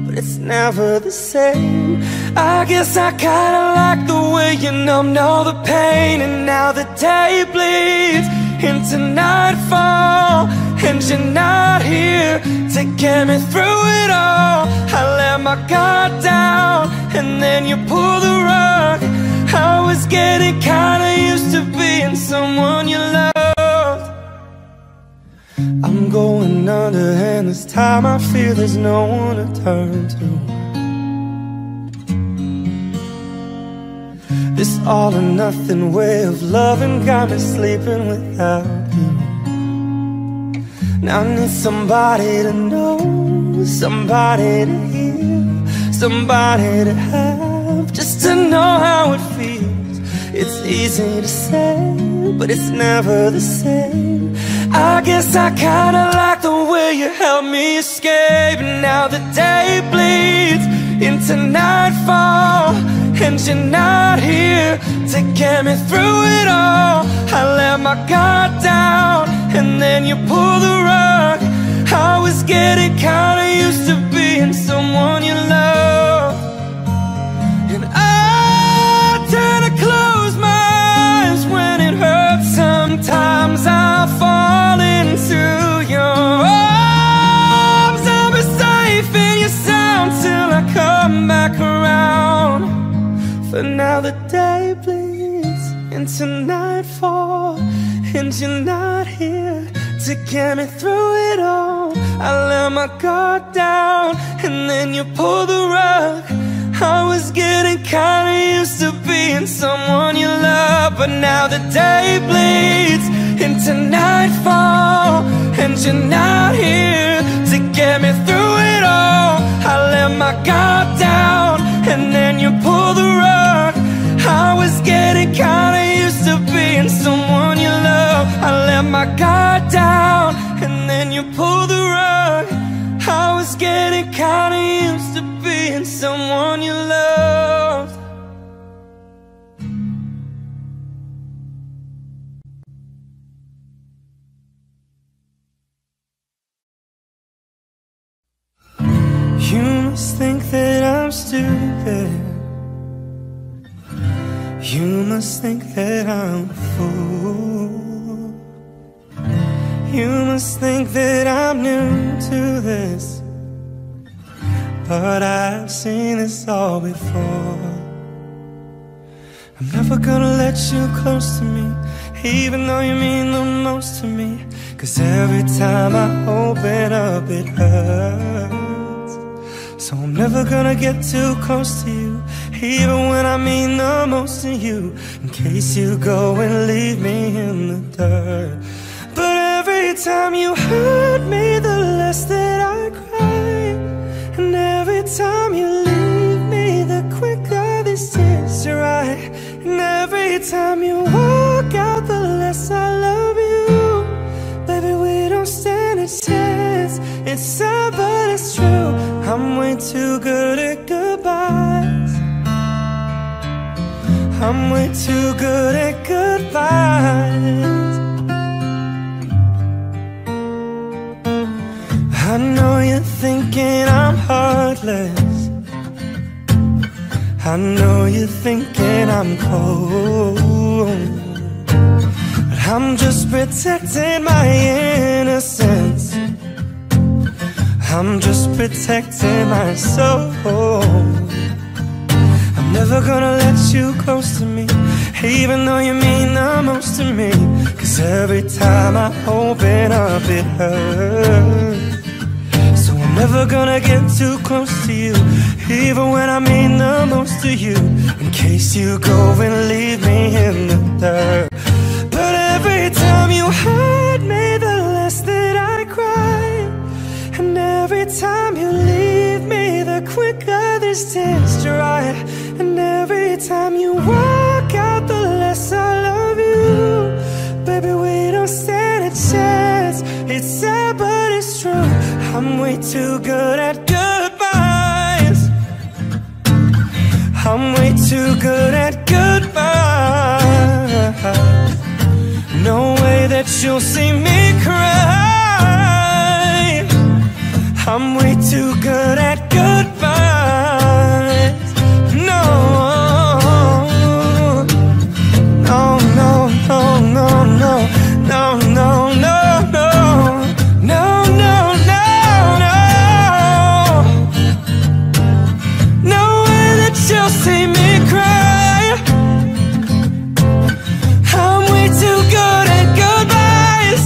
but it's never the same. I guess I kinda like the way you numbed all the pain. And now the day bleeds into nightfall, and you're not here to get me through it all. I let my guard down, and then you pull the rug. I was getting kinda used to being someone you love. I'm going under, and this time I fear there's no one to turn to. This all or nothing way of loving got me sleeping without you. Now I need somebody to know, somebody to hear, somebody to have, just to know how it feels. It's easy to say, but it's never the same. I guess I kinda like the way you helped me escape. Now the day bleeds into nightfall, and you're not here to get me through it all. I let my guard down, and then you pull the rug. I was getting kinda used to being someone you love. And I tend to close my eyes when it hurts. Sometimes I fall into your arms, I'll be safe in your sound till I come back around. For now the day bleeds into nightfall, and you're not here to get me through it all. I let my guard down, and then you pull the rug. I was getting kinda used to being someone you love. But now the day bleeds into nightfall, and you're not here to get me through it all. I let my guard down, and then you pull the rug. I was getting kinda used to being someone you love. I let my guard down, and then you pull the rug. I was getting kinda used to being someone you love. You must think that I'm stupid. You must think that I'm a fool. You must think that I'm new to this, but I've seen this all before. I'm never gonna let you close to me, even though you mean the most to me. 'Cause every time I open up it hurts. So I'm never gonna get too close to you, even when I mean the most to you, in case you go and leave me in the dirt. But every time you hurt me, the less that I cry. And every time you leave me, the quicker these tears dry. And every time you walk out, the less I love you. Baby, we don't stand a chance. It's sad, but it's true. I'm way too good at goodbyes. I'm way too good at goodbyes. I know you're thinking I'm heartless. I know you're thinking I'm cold, but I'm just protecting my innocence. I'm just protecting my soul. I'm never gonna let you close to me, even though you mean the most to me. 'Cause every time I open up it hurts. So I'm never gonna get too close to you, even when I mean the most to you, in case you go and leave me in the dirt. But every time you hurt me, the less that I cry. And every time you leave me, the quicker these tears dry. And every time you walk out, the less I love you. Baby, we don't stand a chance. It's sad, but it's true. I'm way too good at goodbyes. I'm way too good at goodbyes. No way that you'll see me cry. I'm way too good at goodbyes. No, no way that you'll see me cry. I'm way too good at goodbyes.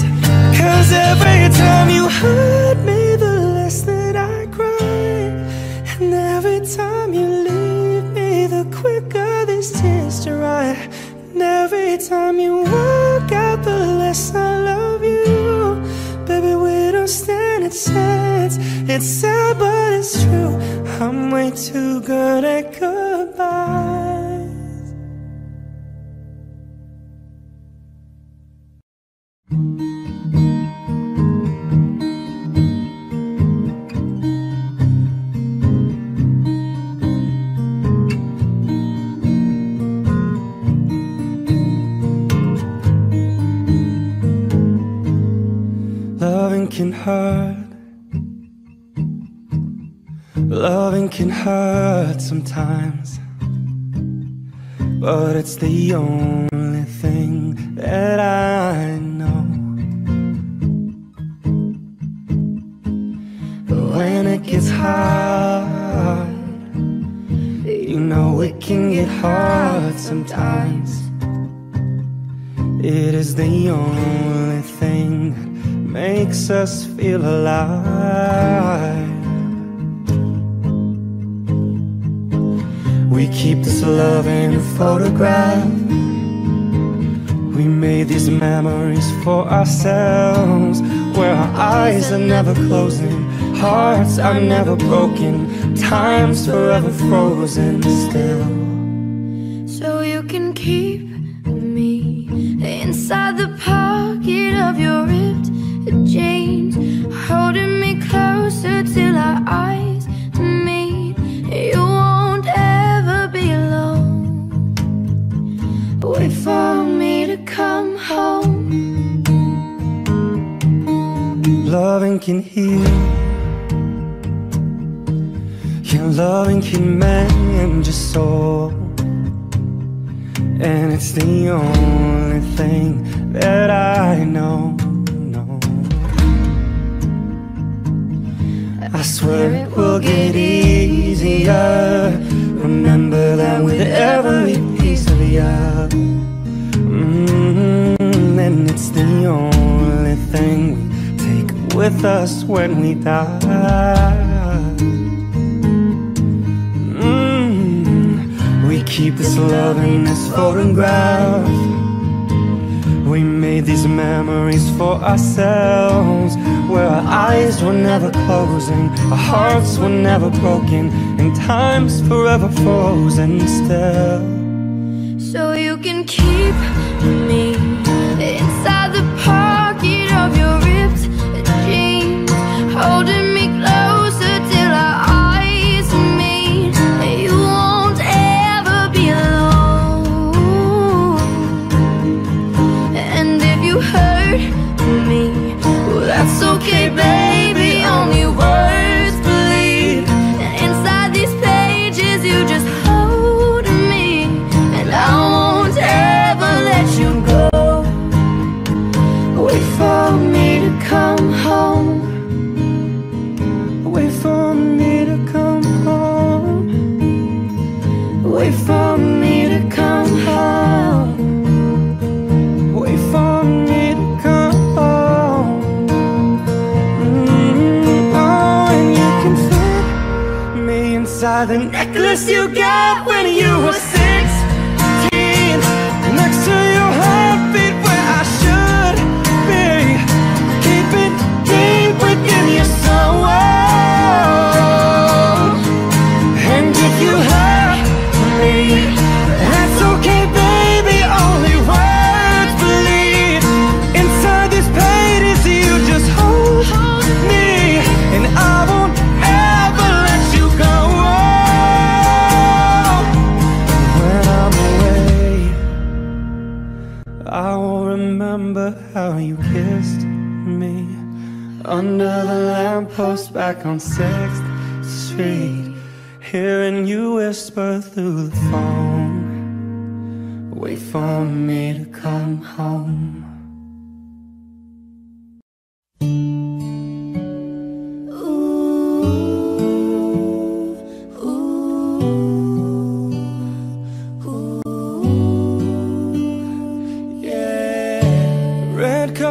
'Cause every time you hurt me, the less that I cry. And every time you leave me, the quicker these tears dry. And every time you walk out, the less I love you. Baby, we don't stand a chance. It's sad, but it's true. I'm way too good at goodbyes. Loving can hurt. Loving can hurt sometimes, but it's the only thing that I know. When it gets hard, you know it can get hard sometimes. It is the only thing makes us feel alive. We keep this love in a photograph. We made these memories for ourselves, where our eyes are never closing, hearts are never broken, time's forever frozen still. So you can keep me inside the pocket of your ripped jeans, holding me closer till our eyes meet. You won't ever be alone. Wait for me to come home. Loving can heal. Your loving can mend your soul. And it's the only thing that I know. I swear it will get easier. Remember that with every piece of you. And it's the only thing we take with us when we die. We keep this love in this photograph. We made these memories for ourselves, where our eyes were never closing, our hearts were never broken, and time's forever frozen still. So you can keep me inside the pocket of your ripped jeans, holding me closer till our eyes meet. You won't ever be alone. And if you hurt me, that's okay, baby, only words bleed. Inside these pages, you just hold me, and I won't ever let you go. Wait for me to come home. Wait for me to come home. Wait for me to come home. Wait for me to come home. The necklace you got when you were 16, next to your heartbeat where I should be. Keep it deep within your soul. And if you hurt me, how you kissed me under the lamppost back on 6th Street, hearing you whisper through the phone, wait for me to come home.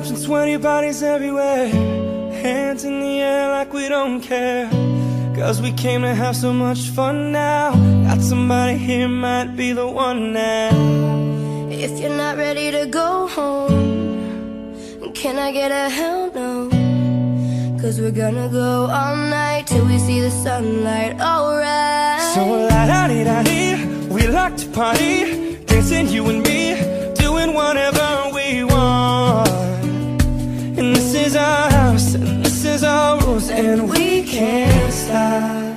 And sweaty bodies everywhere, hands in the air like we don't care, 'cause we came to have so much fun now. Got somebody here, might be the one now. If you're not ready to go home, can I get a hell no? 'Cause we're gonna go all night till we see the sunlight, alright. So la-da-dee-da-dee, we like to party, dancing you and me, doing whatever we want. And this is our house, and this is our rules, and we can't stop,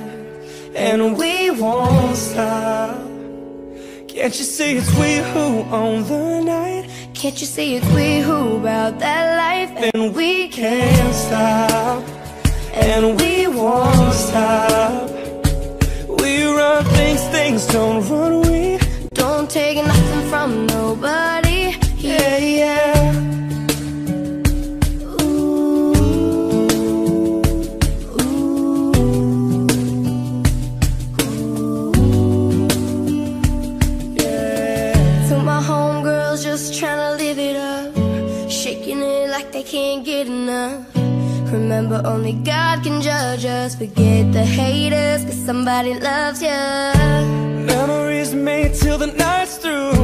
and we won't stop. Can't you see it's we who own the night? Can't you see it's we who about that life? And we can't stop, and we won't stop. We run things don't run away. Don't take nothing from nobody, yeah, yeah. Just tryna live it up, shaking it like they can't get enough. Remember, only God can judge us. Forget the haters, 'cause somebody loves ya. Memories made till the night's through,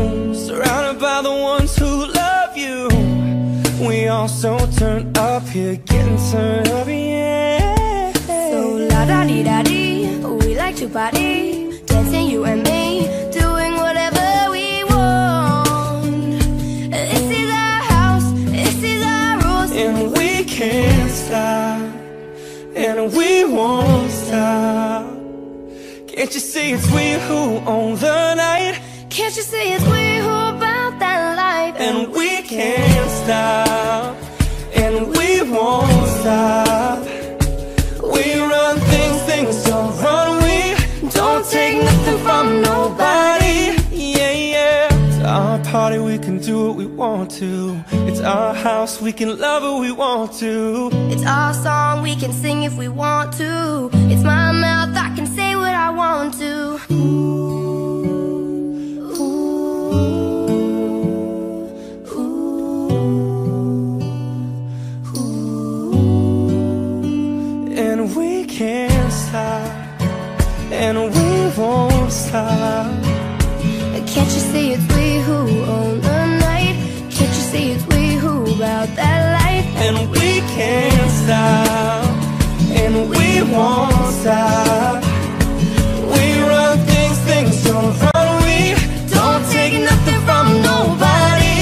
surrounded by the ones who love you. We all so turned up here, getting turned up, yeah. So la-da-dee-da-dee, we like to party, dancing you and me, doing whatever. Can't stop, and we won't stop. Can't you see it's we who own the night? Can't you see it's we who about that life? And we can't stop, and we won't stop. We run things don't run. We don't take nothing from nobody, yeah, yeah. It's our party, we can do what we want to. It's our house, we can love who we want to. It's our song, we can sing if we want to. It's my mouth, I can say what I want to. Ooh, ooh, ooh, ooh. And we can't stop, and we won't stop. Can't you see it's we who own the night? Can't you see it's we who about that life? And we can't stop, and we won't stop. We run things don't run. We don't take nothing from nobody,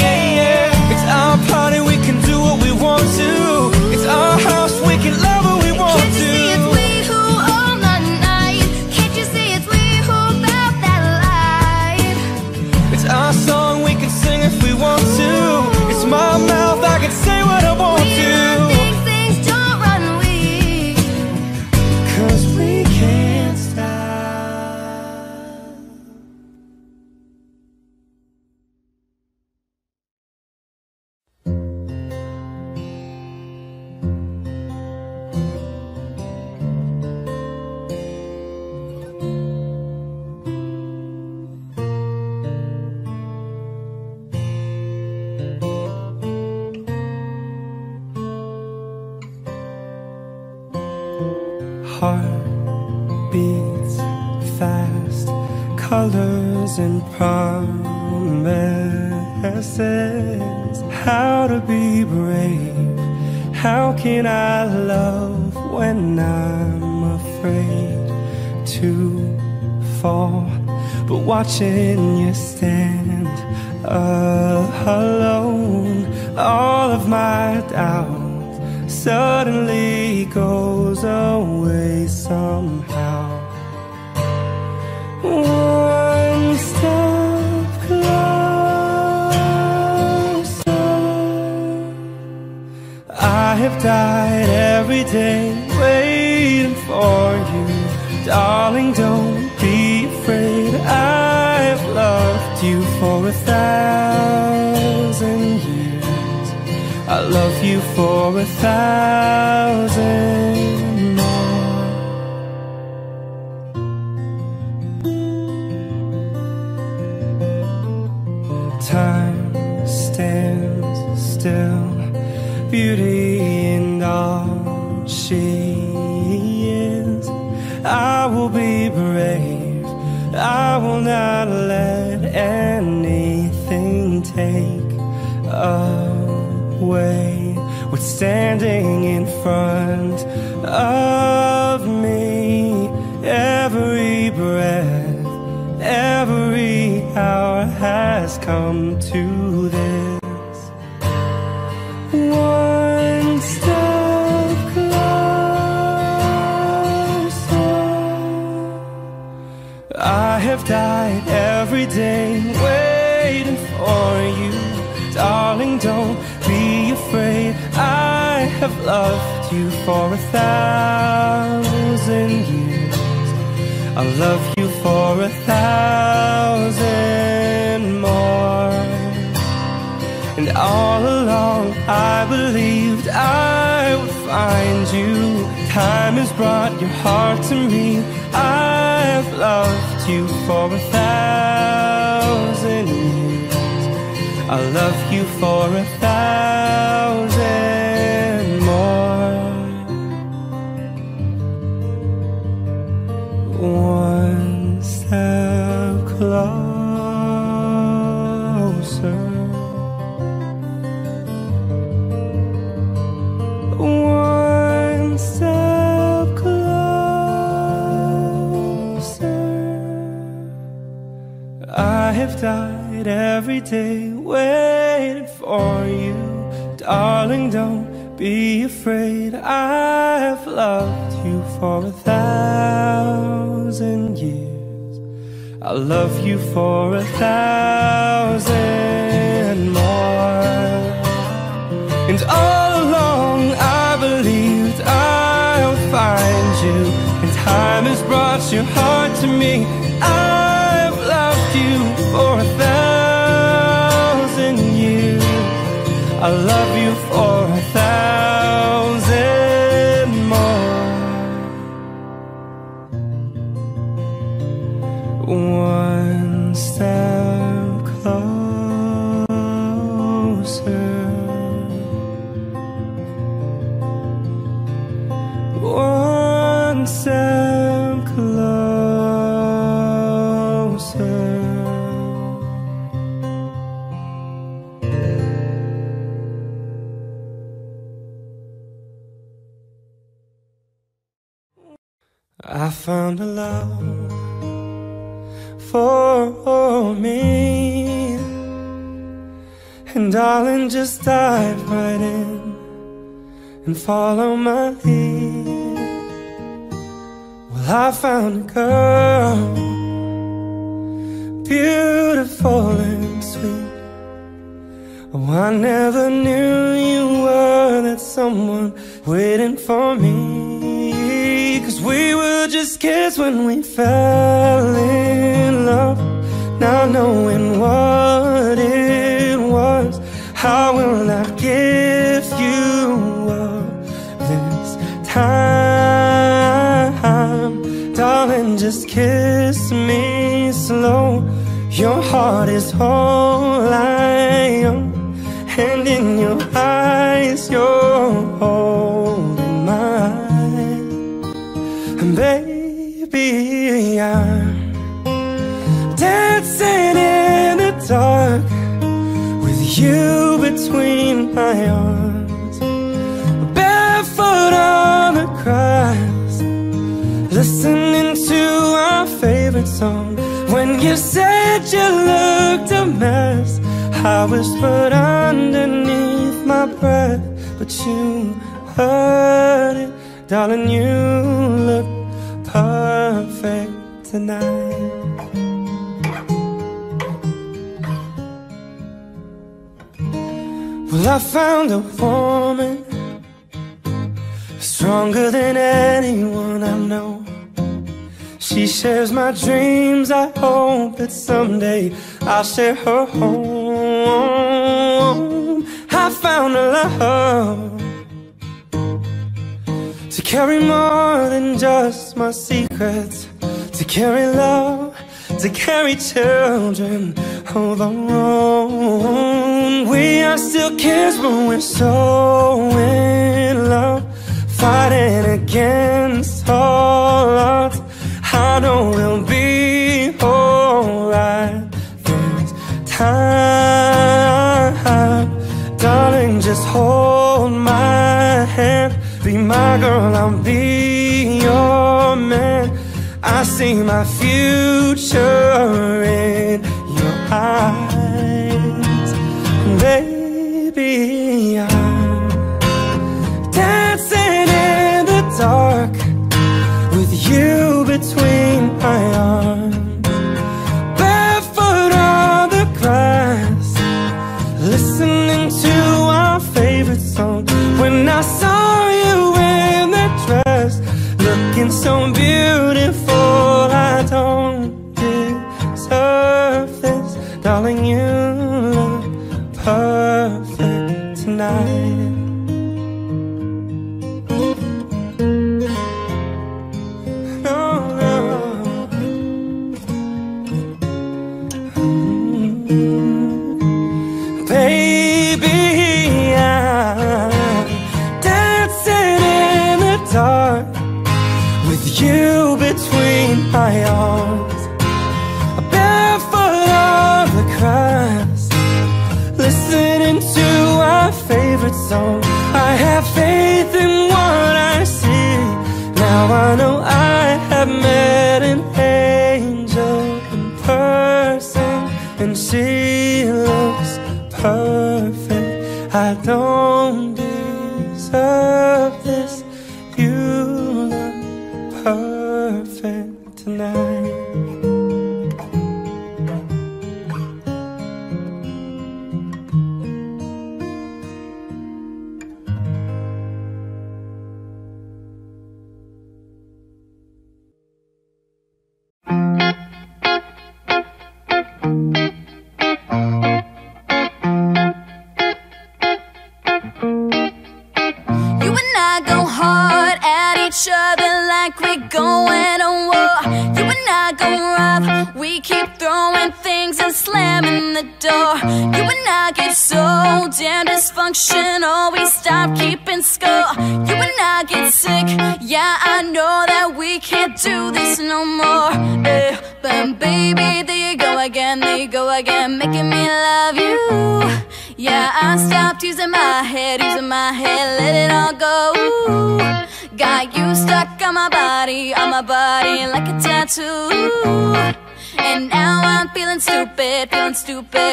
yeah, yeah. It's our party, we can do what we want to. It's our house, we can love what we want to. Can't you see it's we who own the night? Can't you see it's we who about that life? It's our song, we can sing if we want to. It's my mouth, I can say what I want to. We run things don't run weak, 'cause we can't stop. Heart beats fast, colors and promises. How to be brave? How can I love when I'm afraid to fall? But watching you stand alone, all of my doubts suddenly goes away somehow. One step closer. I have died every day waiting for you. Darling, don't be afraid, I've loved you for 1,000 years. I love you for 1,000. Time stands still, beauty and all she is. I will be brave, I will not let anything take away what's standing in front of me. Every breath, every hour has come to this. One step closer. I have died every day waiting for you. Darling, don't be afraid, I have loved you for 1,000 years. I love you for 1,000 more. And all along I believed I would find you. Time has brought your heart to me. I have loved you for 1,000 years. I love you for 1,000 more. One step closer. One step closer. I have died every day waiting for you. Darling, don't be afraid, I have loved you for 1,000 years. I love you for 1,000 more. And all along I believed I'll find you. And time has brought your heart to me. I've loved you for 1,000 years. I love you for 1,000 more. One step closer. One step closer. I found a love for me, and darling, just dive right in and follow my lead. Well, I found a girl, beautiful and sweet. Oh, I never knew you were that someone waiting for me. 'Cause we were just kids when we fell in. Not knowing what it was, how will I give you up this time? Darling, just kiss me slow. Your heart is whole, I am, and in your eyes you're holding mine. And baby, I'm dancing in the dark with you between my arms, barefoot on the grass, listening to our favorite song. When you said you looked a mess, I whispered underneath my breath, but you heard it. Darling, you look perfect tonight. Well, I found a woman stronger than anyone I know. She shares my dreams, I hope that someday I'll share her home. I found a love to carry more than just my secrets, to carry love, to carry children all alone. We are still kids, but we're so in love, fighting against all odds. I know we'll be alright this time. Darling, just hold my hand, be my girl, I'll be your man. I see my future in your eyes, baby. I'm dancing in the dark with you between my arms, barefoot on the grass, listening to our favorite song. When I saw you in that dress, looking so beautiful, I don't deserve this. Darling, you look perfect tonight. No, no. Baby, I'm dancing in the dark with you between my arms, barefoot on the grass, listening to our favorite song. I have faith in what I see. Now I know I have met an angel in person, and she looks perfect. I don't deserve this. You look perfect tonight.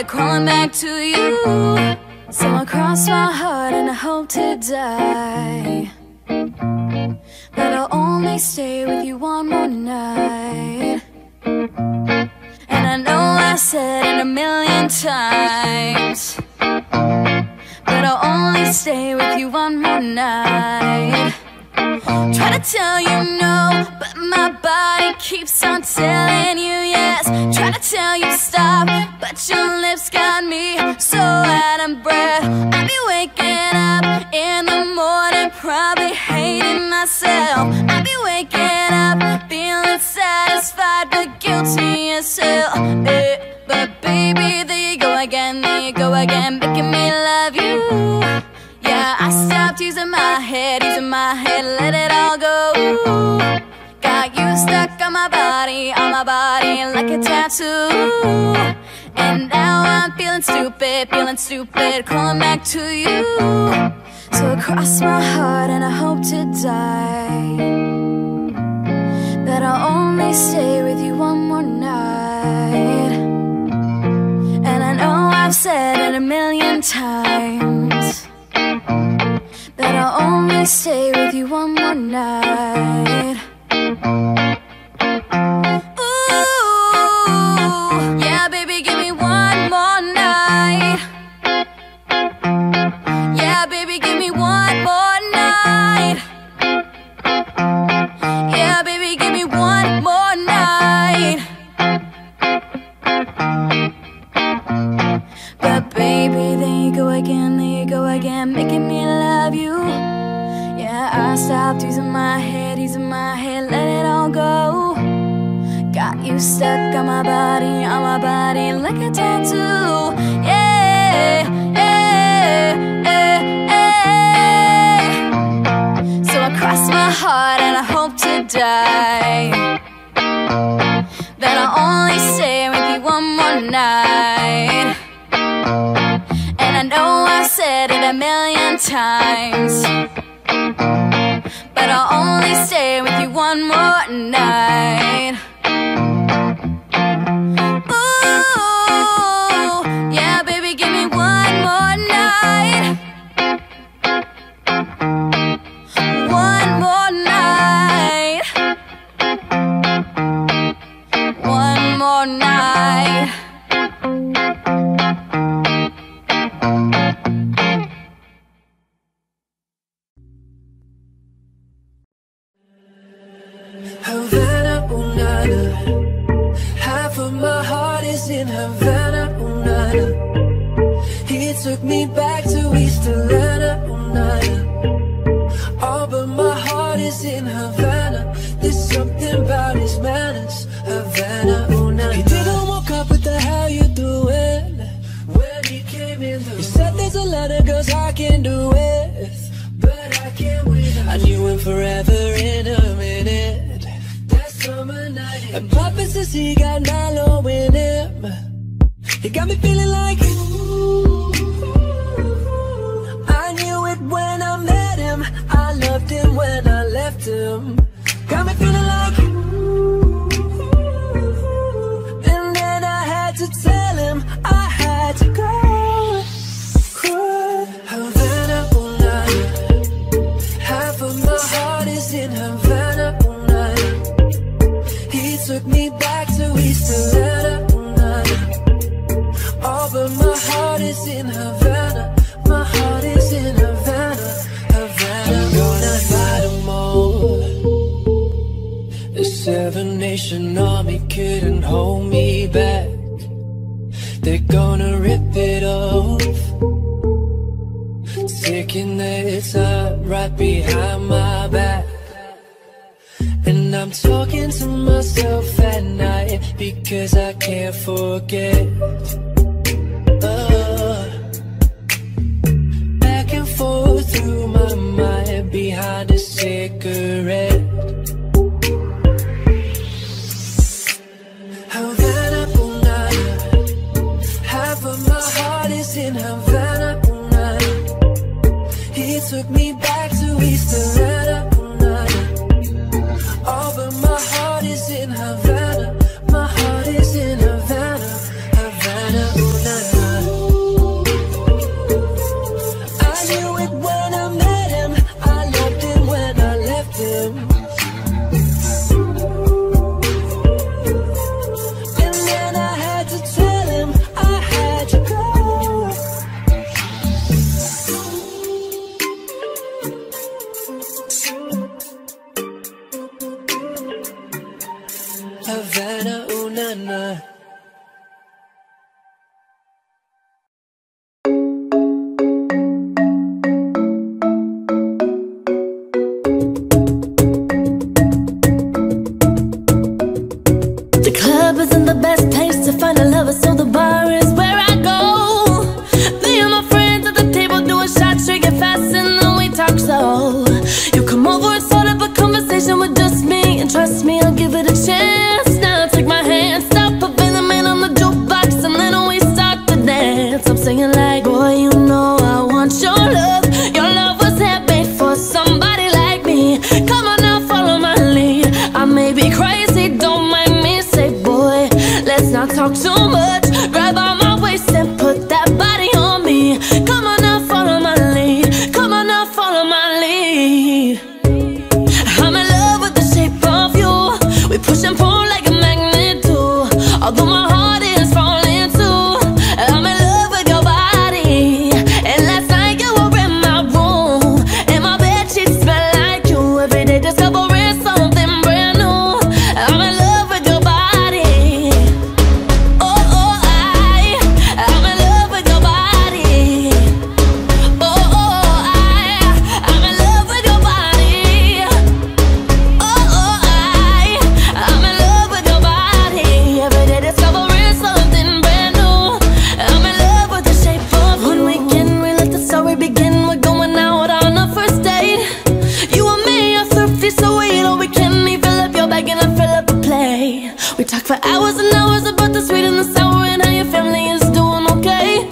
Crawling back to you, so I cross my heart and I hope to die that I'll only stay with you one more night. And I know I said it a million times, but I'll only stay with you one more night. Try to tell you no, but my body keeps on telling you yes. Try to tell you stop, but your lips got me so out of breath. I'll be waking up in the morning, probably hating myself. I'll be waking up feeling satisfied, but guilty as hell. But baby, there you go again, making me love you. Yeah, I stopped using my head, let it all go. Got you stuck on my body like a tattoo. And now I'm feeling stupid, calling back to you. So I cross my heart and I hope to die that I'll only stay with you one more night. And I know I've said it a million times that I'll only stay with you one more night. Ooh, yeah, baby, give me one more night. Yeah, baby, give me one more night. love you. Yeah, I stopped using my head, let it all go. Got you stuck on my body like a tattoo. Yeah, yeah, yeah, yeah. So I cross my heart and I hope to die that I'll only stay with you one more night. And I know I've said it a million times, but I'll only stay with you one more night. Ooh, yeah, baby, give me one more night. One more night. One more night. Havana, oh nana. Half of my heart is in Havana, oh nana. He took me back to East Atlanta, oh nana. All but my heart is in Havana. There's something about his manners, Havana, oh nana. He didn't walk up with the how you doing when he came in the room. He said there's a lot of girls I can do with, but I can't wait. I knew him forever in a minute. And Papa says he got Milo in him. He got me feeling like, ooh, I knew it when I met him. I loved him when I left him. Got me feeling like, ooh. And then I had to tell him I had to go. Havana, oh nana. Half of my heart is in Havana, oh nana. Took me back to East Atlanta, oh nana. All but my heart is in Havana. My heart is in Havana, Havana. I'm gonna fight them all. The Seven Nation Army couldn't hold me back. They're gonna rip it off, taking their time right behind my back. And I'm talking to myself at night because I can't forget. Back and forth through my mind behind a cigarette. Havana, oh nana. Half of my heart is in Havana, oh nana. He took me back to East Atlanta. All but my heart is in Havana. My heart is in Havana, Havana, oh nana. I knew it when I met him. I loved him when I left him. And then I had to tell him I had to go. Havana, oh nana. The club isn't the best place to find a lover, so the bar is where I go. Me and my friends at the table doing shots, drink it fast, and then we talk slow. You come over and start up a conversation with just me, and trust me, I'll give it a chance. Talk too much, grab on my waist and put that body on me. Come on now, follow my lead. Come on now, follow my lead. for hours and hours about the sweet and the sour and how your family is doing okay.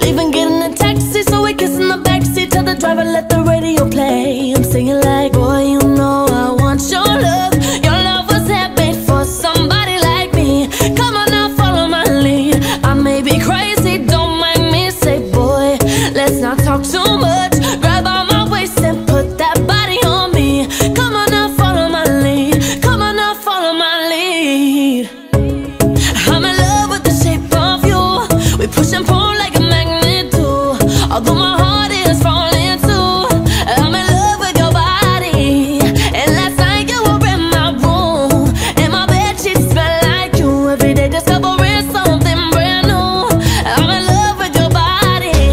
Leaving, getting a taxi, so we kiss in the backseat. Tell the driver, let the radio play. I'm singing like, boy, you know I want your love. Your love was handmade for somebody like me. Come on now, follow my lead. I may be crazy, don't mind me. Say, boy, let's not talk too much. Grab on my waist and put that body on me. Come on now, follow my lead. Come on now, follow my lead. I'm in love with the shape of you. We push and pull like a magnet do. Although my heart is falling too, I'm in love with your body. And last night you were in my room, and my bed sheets smell like you. Every day discovering something brand new. I'm in love with your body.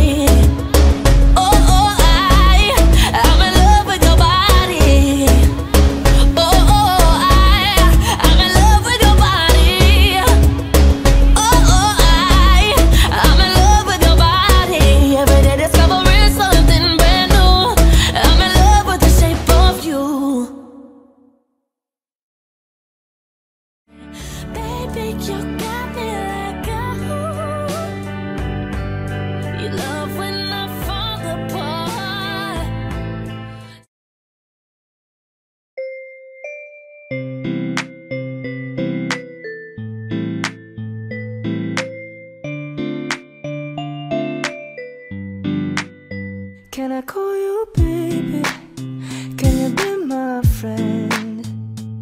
Oh, I'm in love with your body. I'm in love with your body. I'm in love with your body. Every day discovering something brand new. I'm in love with the shape of you. Baby, you got me like a ooh. You love when I fall apart. Can I call you baby? Can you be my friend?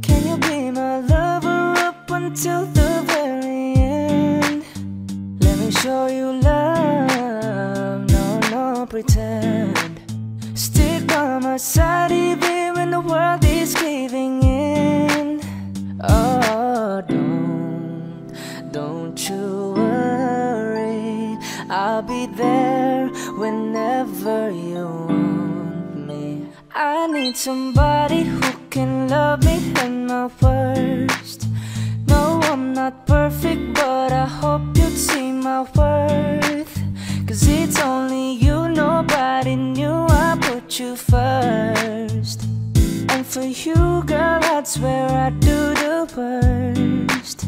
Can you be my lover up until the very end? Let me show you love, no pretend. Stay by my side even when the world is caving in. Oh, don't you worry, I'll be there whenever you want me. I need somebody who can love me in my worst. No, I'm not perfect, but I hope you'd see my worth. Cause it's only you, nobody knew I put you first. And for you, girl, that's where I do the worst.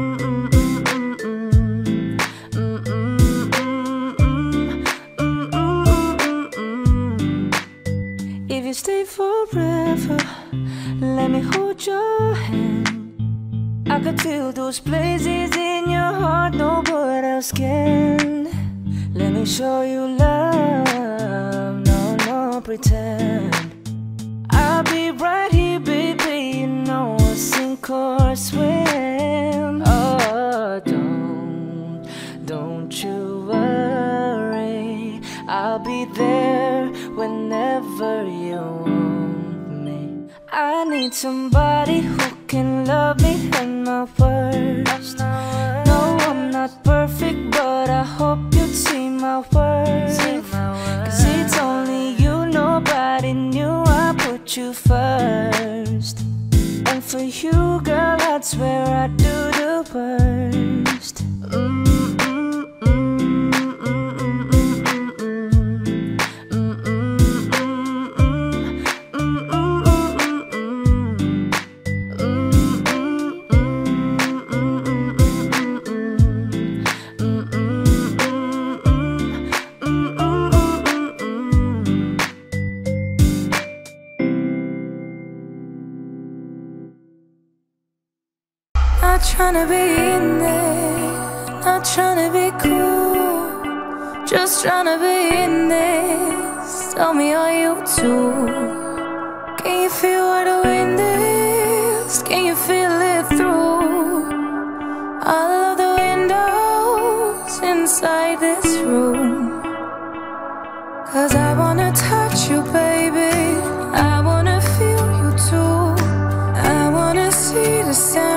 If you stay forever, let me hold your hand. I could feel those places in your heart, no one else can. Let me show you love, no pretend. I'll be right here, baby, you know I'll sink or swim. Oh, don't you worry, I'll be there whenever you want me. I need somebody who can love me in my worst. No, I'm not perfect, but I hope you'd see my worth. Cause it's only you, nobody knew I put you first. And for you, girl, that's where I do the worst. Not tryna be in there, not tryna be cool, just tryna be in this. Tell me, are you too? Can you feel what the wind is? Can you feel it through all of the windows inside this room? Cause I wanna touch you, baby, I wanna feel you too. I wanna see the sun.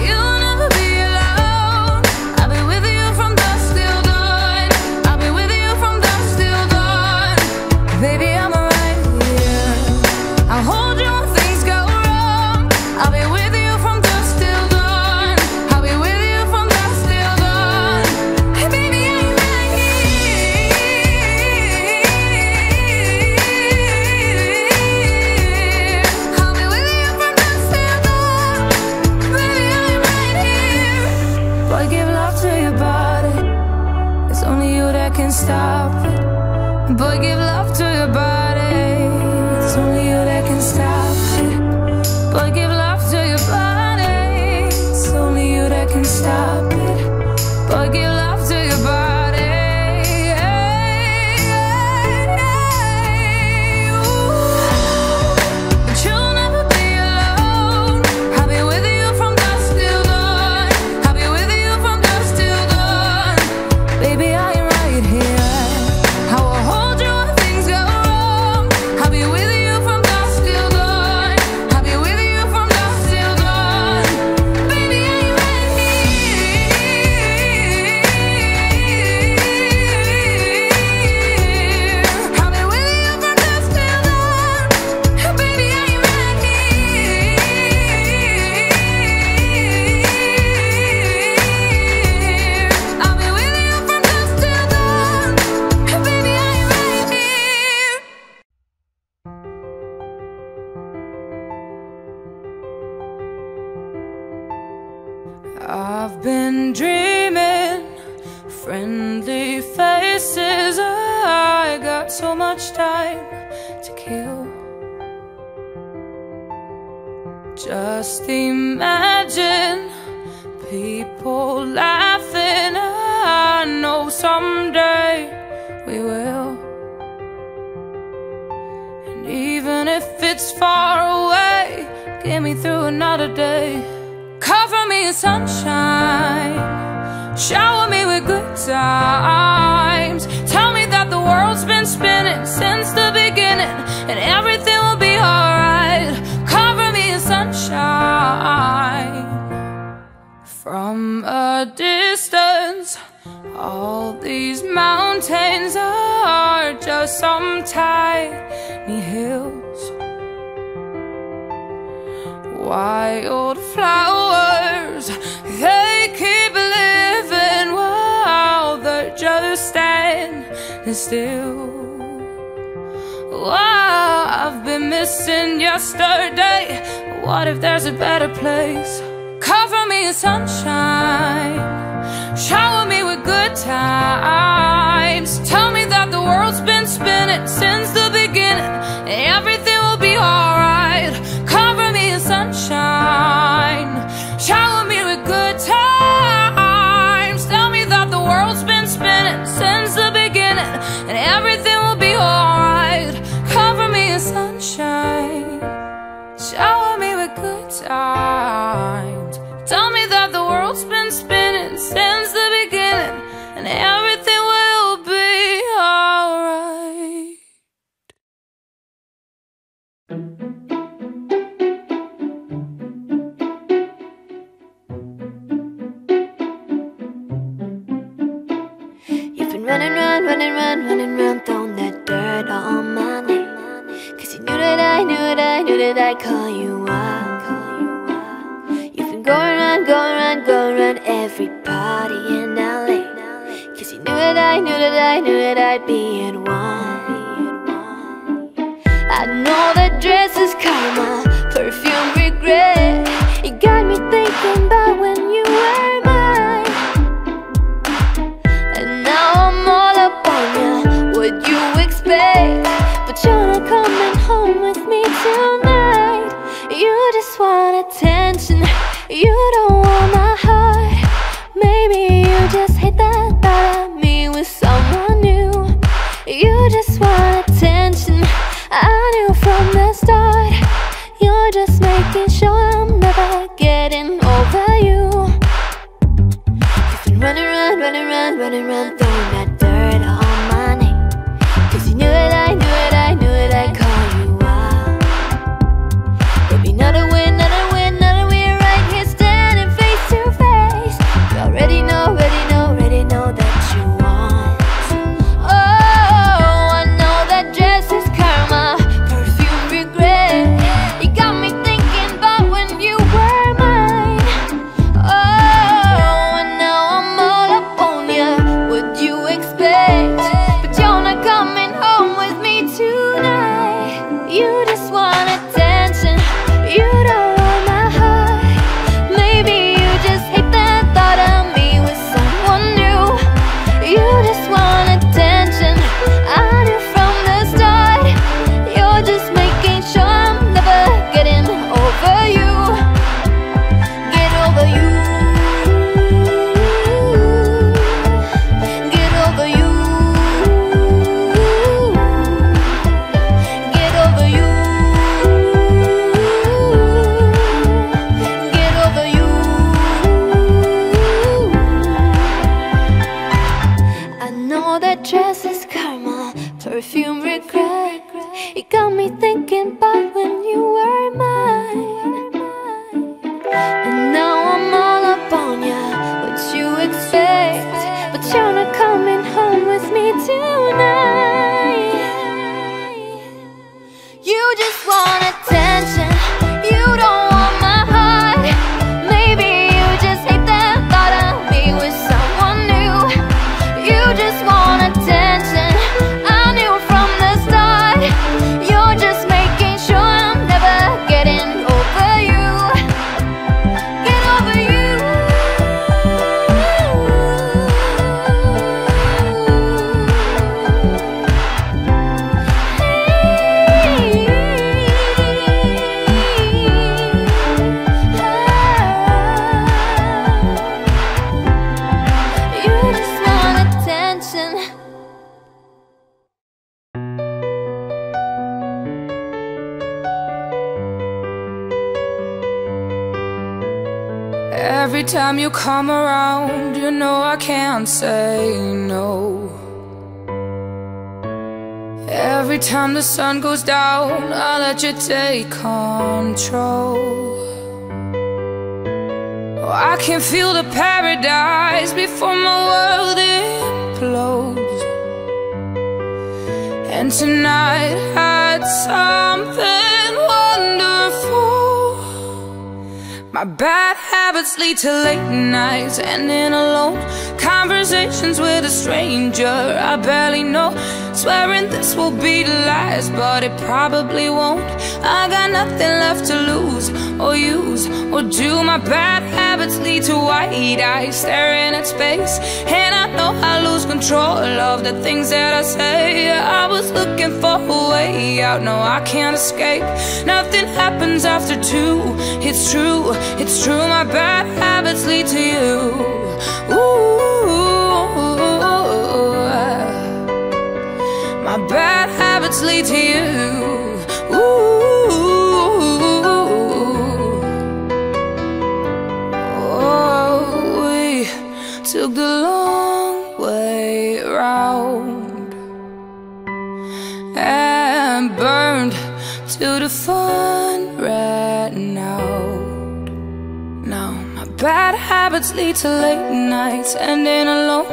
You will never be alone. I'll be with you. I'll hold you when things go wrong. I'll be with you from dusk till dawn. I'll be with you from dusk till dawn. Hey baby, I'm right here. I'll be with you from dusk till dawn. Baby, I'm right here. Boy, give love to your body. It's only you that can stop it. Boy, give love to your body. Boy, give love to your body. It's only you that can stop it. Boy, give love to your body. But you'll never be alone. I'll be with you from dusk till dawn. I'll be with you from dusk till dawn. Baby, I am right here. I will hold you when things go wrong. I'll be with you. I've been dreaming, friendly faces. I got so much time to kill. Just imagine people laughing. I know someday we will. And even if it's far away, get me through another day. Cover me in sunshine, shower me with good times. Tell me that the world's been spinning since the beginning, and everything will be alright. Cover me in sunshine. From a distance, all these mountains are just some tiny hills. Wild flowers, they keep living while they're just standing still. Wow, I've been missing yesterday. What if there's a better place? Cover me in sunshine, shower me with good times. Tell me that the world's been spinning since the beginning, and everything will be alright. Cover me in sunshine, shower me with good times. Tell me that the world's been spinning since the beginning, and everything will be alright. Cover me in sunshine, shower me with good times. Tell me that the world's been spinning since the beginning, and everything will be alright. Running round, running round, running round, throwing that dirt all my life. Cause you knew that I, knew that I, knew that I'd call you out. You've been going round, going round, going round every party in LA. Cause you knew that I, knew that I, knew that I'd be at one. I know that dress is karma, perfume regret. It got me thinking about when you were mine. But you're not coming home with me tonight. You just want attention, you don't want my heart. Maybe you just hate that about me with someone new. You just want attention, I knew from the start. You're just making sure I'm never getting over you. You've been running around, running around, running around, throwing that dirt on my name. Knew it, I knew it, I knew it, I'd call you out. Baby, not a win, not a win, not a win. Right here standing face to face. You already know, already know, already know that you want. Oh, I know that dress is karma, perfume regret. when you were mine. And now I'm all up on ya, what you expect? But you're not coming home with me tonight. You just want attention, you don't want my heart. Maybe you just hate the thought of me with someone new. You just want attention, I knew from the start. You're just making sure I'm never getting over you. Get over you. You just want attention. Every time you come around, you know I can't say no. Every time the sun goes down, I let you take control. Oh, I can feel the paradise before my world implodes. And tonight had something wonderful. My bad habits lead to late nights and in alone conversations with a stranger I barely know, swearing this will be the last, but it probably won't. I got nothing left to lose or use or do. My bad habits lead to wide eyes staring at space, and I know I lose control of the things that I say. I was looking for a way out, no I can't escape. Nothing happens after 2, it's true, it's true. My bad habits lead to you. Ooh, my bad habits lead to you. Ooh, oh, we took the long way round and burned till the fun ran out. Now my bad habits lead to late nights and in alone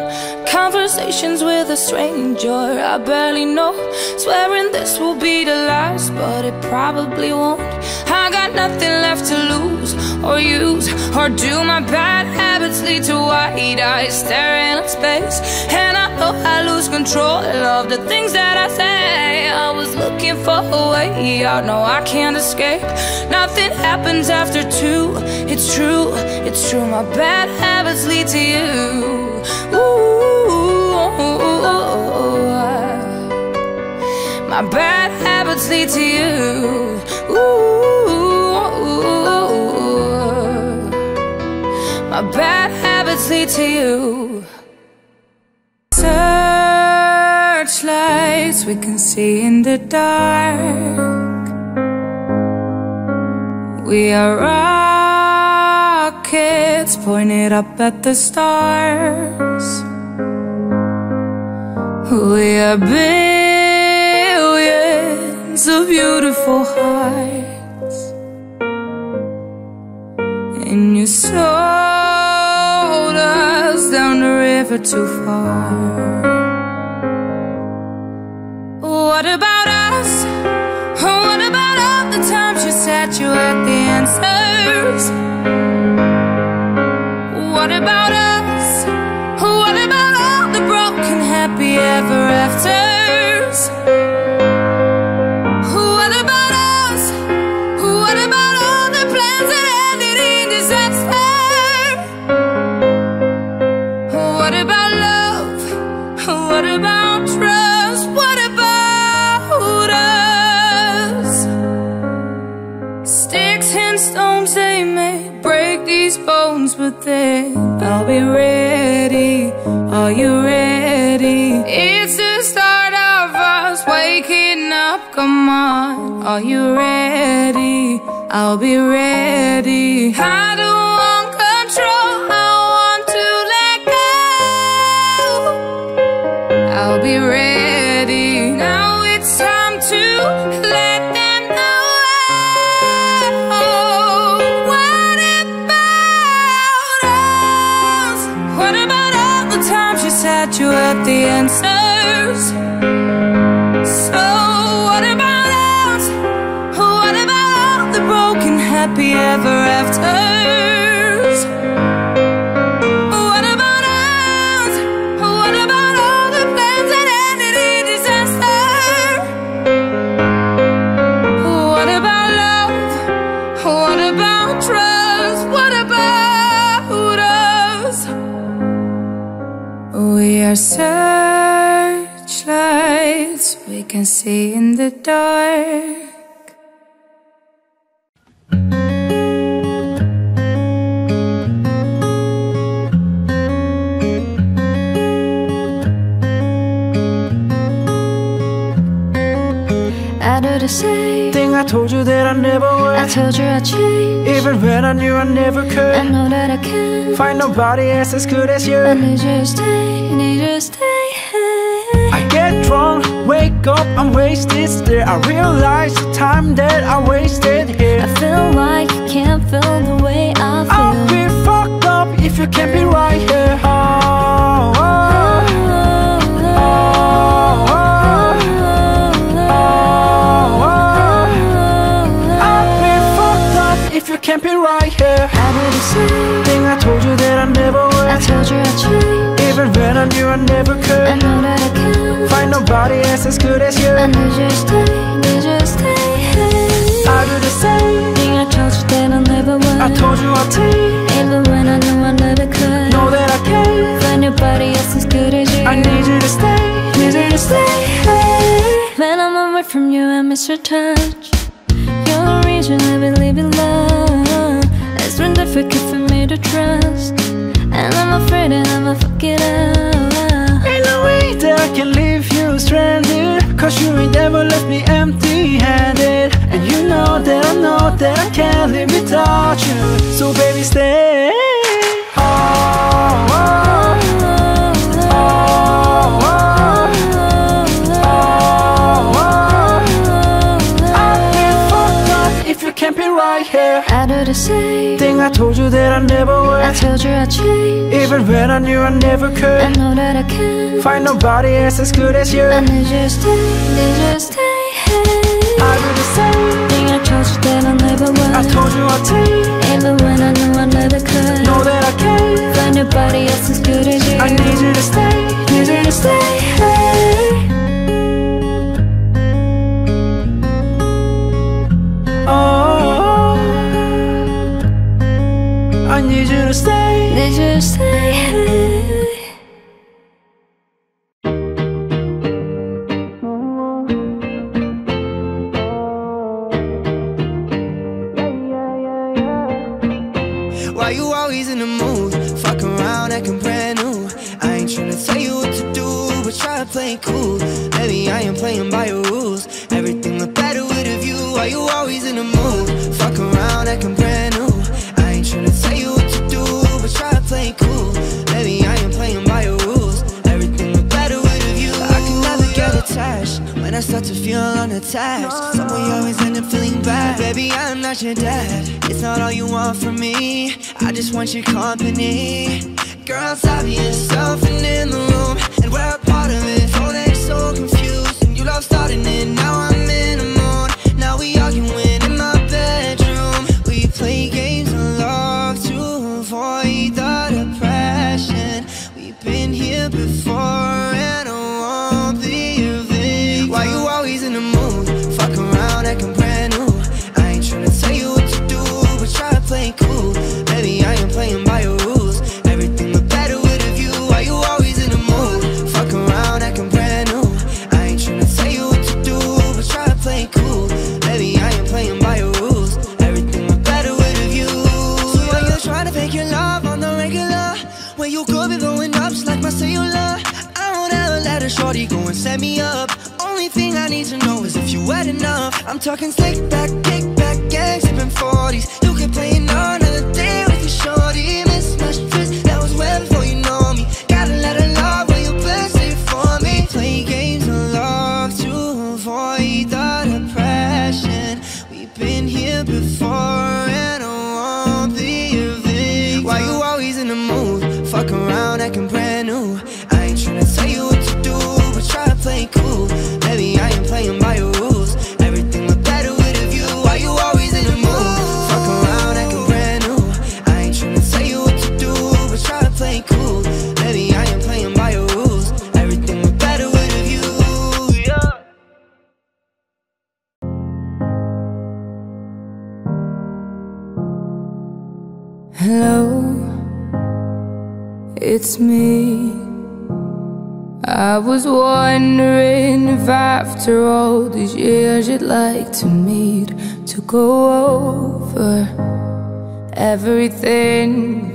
conversations with a stranger I barely know, swearing this will be the last, but it probably won't. I got nothing left to lose or use or do. My bad habits lead to wide eyes staring at space, and I know I lose control of the things that I say. I was looking for a way out, no I can't escape. Nothing happens after 2, it's true, it's true. My bad habits lead to you. Ooh, my bad habits lead to you. Ooh, my bad habits lead to you. Searchlights we can see in the dark. We are rockets pointed up at the stars. We are billions of beautiful hearts, and you sold us down the river too far. What about us? Oh, what about all the times you said you had the answers? What about us? What about all the broken happy ever afters? What about us? What about all the plans that ended in disaster? What about love? What about trust? What about us? Sticks and stones they may break these bones, but then I'll be ready. Are you ready? It's the start of us waking up, come on. Are you ready? I'll be ready. I don't want control, I want to let go. I'll be ready. Now it's time to let them know. the answers. So what about us? What about all the broken happy ever afters? What about us? What about all the plans that ended in disaster? What about love? What about trust? What about we are searchlights, we can see in the dark. I do the same thing. I told you that I never would. I told you I'd change, even when I knew I never could. I know that I can't find nobody else as good as you. I need you to stay, need you to stay. I get drunk, wake up, I'm wasted still. I realize the time that I wasted here. I feel like you can't feel the way I feel. I'll be fucked up if you can't be right here. Oh, can't be right here. I do the same thing. I told you that I never would. I told you I'd change, even when I knew I never could. I know that I can't find nobody else as good as you. I need you to stay, need you to stay. I do the same thing. I told you that I never would. I told you I'd change, even when I knew I never could. Know that I can't find nobody else as good as you. I need you to stay, need you to stay. When I'm away from you, I miss your touch. You're the reason I believe in love. It's been difficult for me to trust, and I'm afraid that I'ma fuck it up. Ain't no way that I can leave you stranded, cause you ain't ever left me empty-handed. And you know that I can't live without you, so baby stay. Oh, oh, oh, oh, oh. Can't be right here. I do the same thing. I told you that I never would. I told you I'd change, even when I knew I never could. I know that I can't find nobody else as good as you. I need you to stay, need you to stay. I do the same thing. I told you that I never would. I told you I'd change, even when I knew I never could. Know that I can't find nobody else as good as you. I need you to stay, need you to stay. Oh, I need you to stay, need you to stay. Why you always in the mood? Fuck around acting brand new. I ain't tryna tell you what to do, but try to play it cool. Baby, I ain't playing by your rules. Everything look better with a view. Why you always in the mood? Fuck around acting brand new. Play cool, baby, I ain't playing by your rules. Everything look better with a view. I can never get attached when I start to feel unattached. Someone you always end up feeling bad. Baby, I'm not your dad. It's not all you want from me. I just want your company. Girl, stop yourself and in the room, and we're a part of it. Oh, they're so confused, and you love starting it. Now I'm in the mood. Now we arguing in my bedroom. We play games of love to avoid the depression. We've been here before, and I won't be a victim. Why you always in the mood? Fuck around acting brand new. I ain't tryna tell you what to do, but try to play cool. Baby, I ain't playing by your rules. Everything look better with a view. Why you always in the mood? Fuck around acting brand new. I ain't tryna tell you what to do, but try to play cool. Baby, I ain't playing by your rules. Everything look better with a view. So when you're trying to fake your love on the regular, when you could be blowing ups like my cellular, I won't ever let a shorty go and set me up. Only thing I need to know is if you wet enough. I'm talking slick back, kick back, gang, sipping 40s. You can play another day with your shorty. Miss my stress, that was well before you know me. Gotta let her love when you bless it for me. Play games of love to avoid the depression. We've been here before, and I won't be a victim. Why you always in the mood? Fuck around acting brand new. I ain't tryna tell you what Hello, it's me. I was wondering if after all these years you'd like to meet, to go over everything.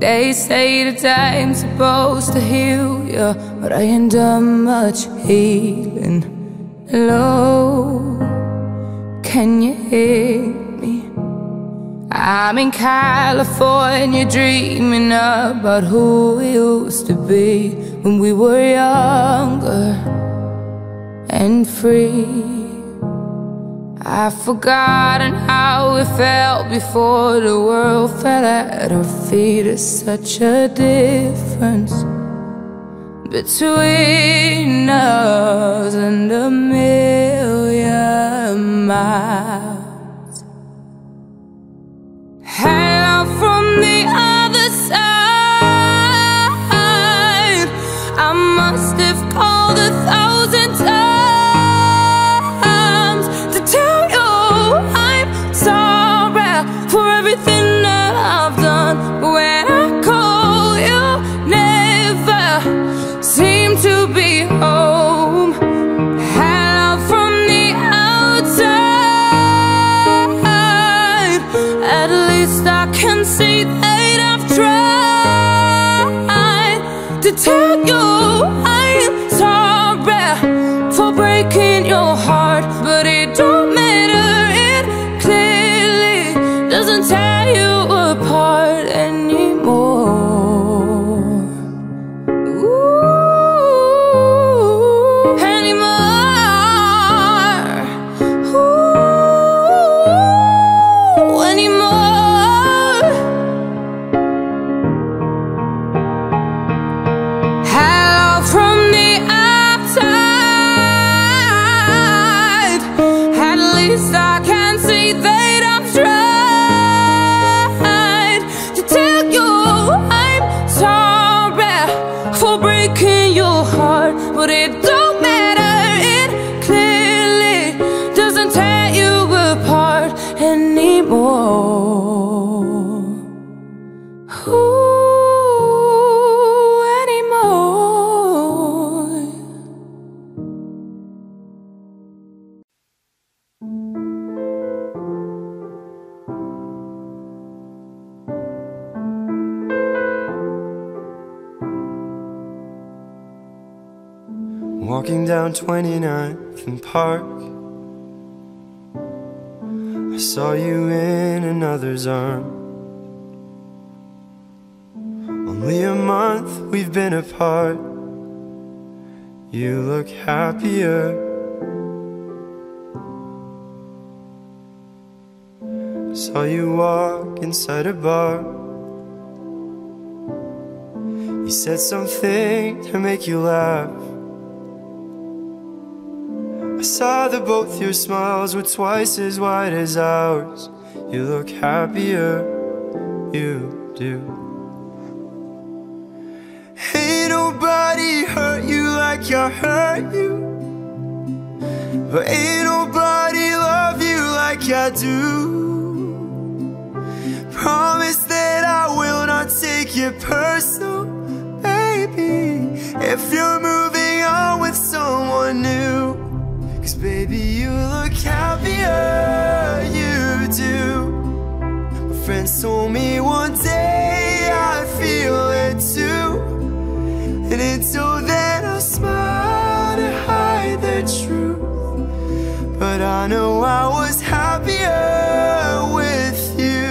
They say the time's supposed to heal ya, but I ain't done much healing. Hello, can you hear? I'm in California dreaming about who we used to be when we were younger and free. I've forgotten how it felt before the world fell at our feet. There's such a difference between us and a million miles. Hello from the other side. I must have called 1,000 times to tell you I'm sorry for everything that I've done. But when I call, you never seem to be home. Hello from the outside. At least I can see that I've tried to tell you I'm sorry for breaking your heart, but it don't matter, it clearly doesn't tear you apart anymore. Ooh, anymore. Ooh, anymore. Breaking your heart, but it don't matter, it clearly doesn't tear you apart anymore. Ooh, anymore. Walking down 29th and Park, I saw you in another's arm. Only a month we've been apart. You look happier. I saw you walk inside a bar. You said something to make you laugh. I saw that both your smiles were twice as wide as ours. You look happier, you do. Ain't nobody hurt you like I hurt you, but ain't nobody love you like I do. Promise that I will not take it personal, baby, if you're moving on with someone new. 'Cause baby, you look happier, you do. My friends told me one day I'd feel it too, and until then I'll smile to hide the truth. But I know I was happier with you.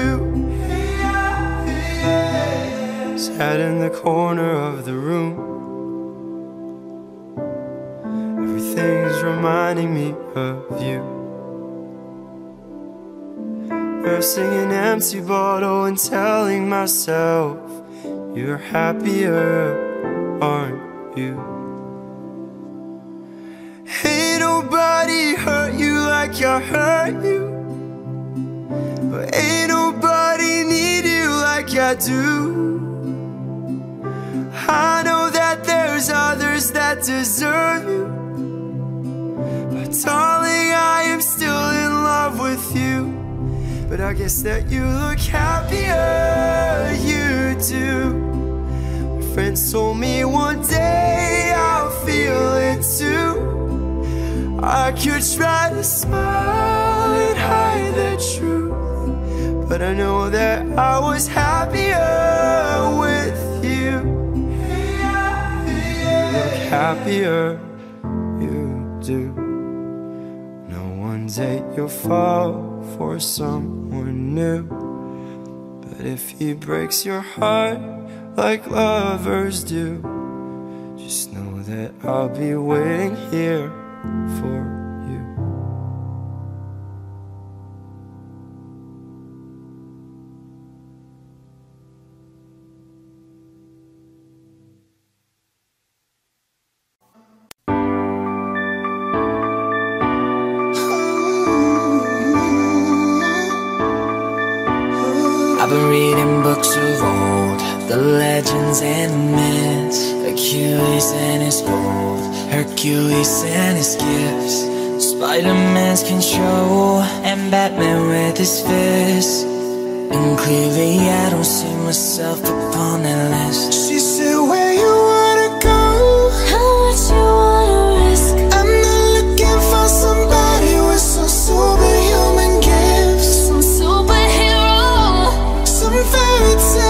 Sat in the corner of the room, everything's reminding me of you. Nursing an empty bottle and telling myself you're happier, aren't you? Ain't nobody hurt you like I hurt you, but ain't nobody need you like I do. I know that there's others that deserve you, darling, I am still in love with you. but I guess that you look happier, you do. My friends told me one day I'll feel it too. I could try to smile and hide the truth, but I know that I was happier with you. You look happier, you do. One day you'll fall for someone new, but if he breaks your heart like lovers do, just know that I'll be waiting here for you. Of old, the legends and myths, Achilles and his bold, Hercules and his gifts, Spider-Man's control, and Batman with his fists. And clearly I don't see myself upon that list. She said, where you wanna go, how much you wanna risk. I'm not looking for somebody with some superhuman gifts, some superhero, some fairy tale.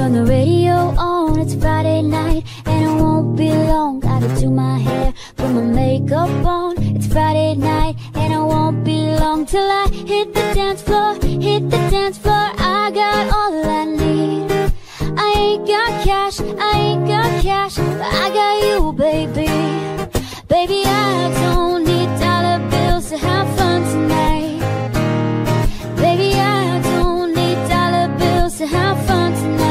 turn the radio on, it's Friday night, and it won't be long. Gotta do my hair, put my makeup on. It's Friday night, and it won't be long till I hit the dance floor, hit the dance floor. I got all I need. I ain't got cash, I ain't got cash, but I got you, baby. Baby, I don't need dollar bills to have fun tonight. Baby, I don't need dollar bills to have fun tonight.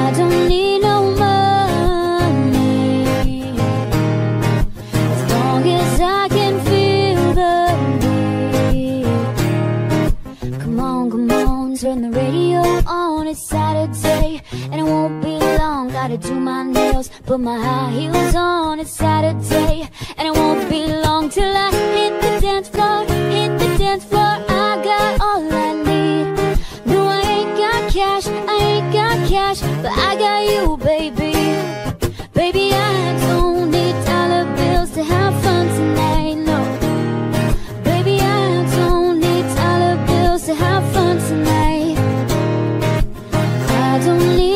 I don't need no money, as long as I can feel the beat. Come on, come on, turn the radio on. It's Saturday and it won't be long. Gotta do my nails, put my high heels on. It's Saturday and it won't be long till I hit the dance floor, hit the dance floor. I got all I need. No, I ain't got cash, I ain't got cash, but I got you, baby. Baby, I don't need dollar bills to have fun tonight, no. Baby, I don't need dollar bills to have fun tonight. I don't need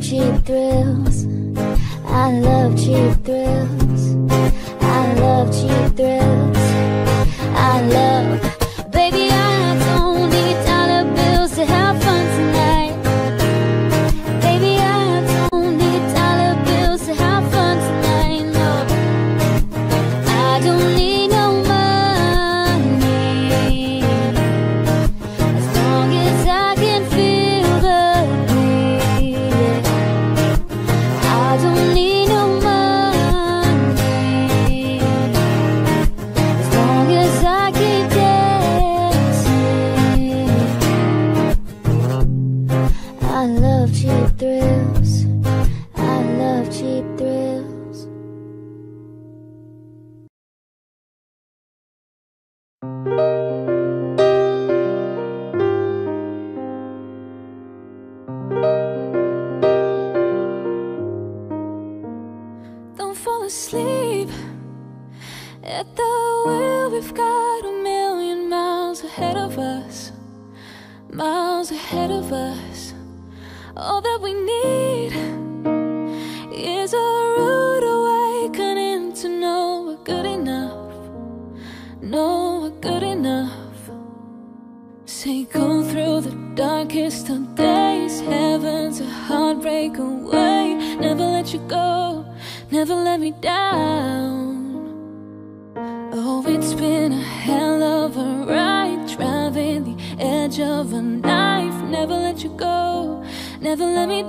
cheap thrills. I love cheap thrills. I love cheap thrills. I love, baby, I don't need dollar bills to have fun tonight. Baby, I don't need dollar bills to have fun tonight, no. I don't need no money, as long as I can feel. Never let you go, never let me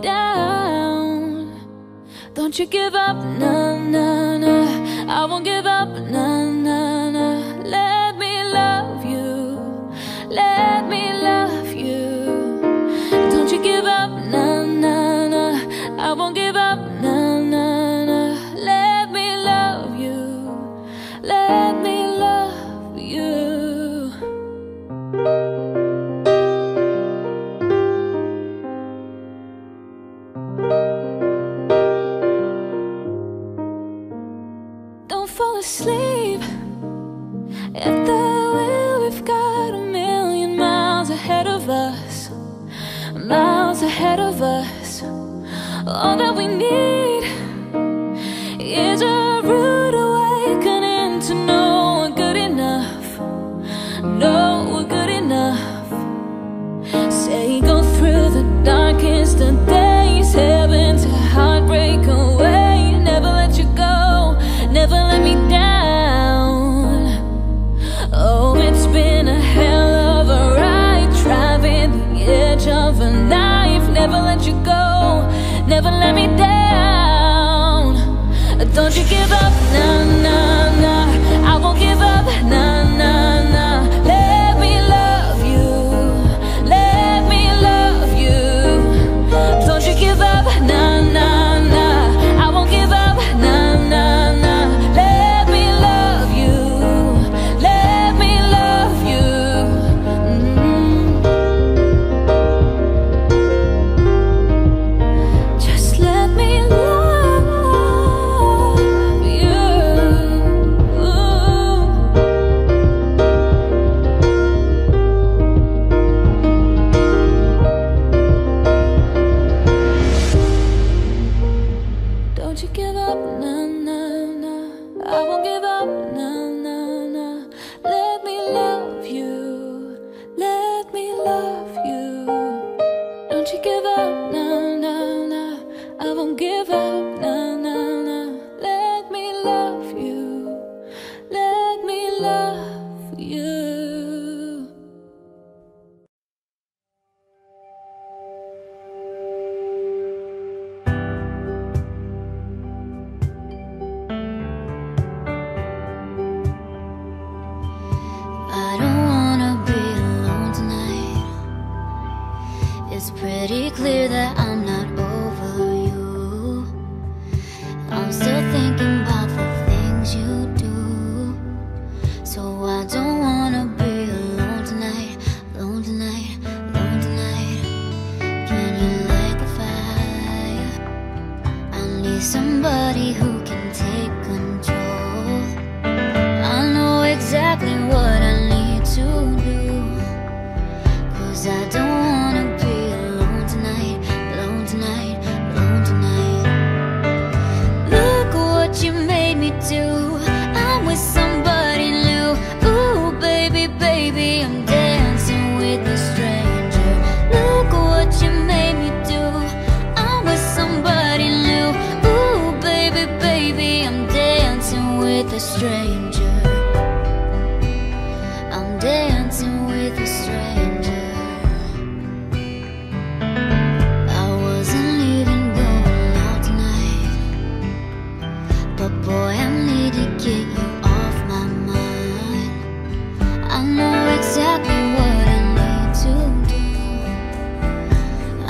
down. Won't you give up? No, no, no. I won't give up. No, no, no. Let me love you. Let me love you. Don't you give up? No, no, no. I won't give up. No, no, no. Let me love you. Let me love you. It's pretty clear that I'm not over you. I'm still thinking about the things you do. So I don't wanna be alone tonight, alone tonight, alone tonight. Can you light the fire? I need somebody who can take control. I know exactly what I need to do, 'cause I don't wanna be alone tonight. Look what you made me do. I'm with somebody new. Ooh, baby, baby, I'm dancing with a stranger. Look what you made me do. I'm with somebody new. Ooh, baby, baby, I'm dancing with a stranger. I'm dancing with a stranger. Boy, I need to get you off my mind. I know exactly what I need to do.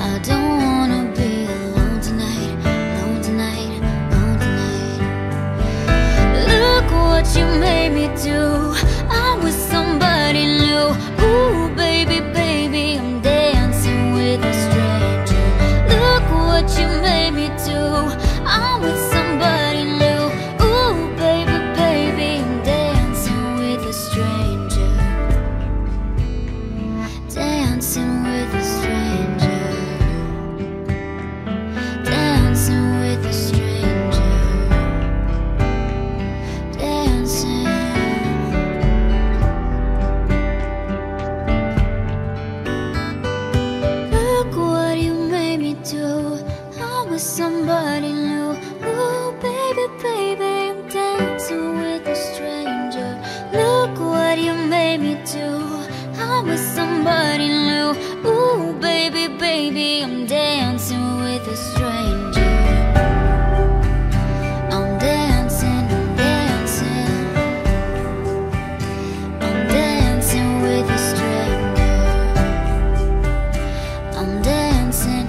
I don't wanna be alone tonight, alone tonight, alone tonight. Look what you made me do. I'm with somebody new. Ooh, baby, baby, I'm dancing with a stranger. Look what you made me do. I'm with somebody new. Somebody new. Ooh, baby, baby, I'm dancing with a stranger. Look what you made me do. I'm with somebody new. Ooh, baby, baby, I'm dancing with a stranger. I'm dancing, I'm dancing. I'm dancing with a stranger. I'm dancing.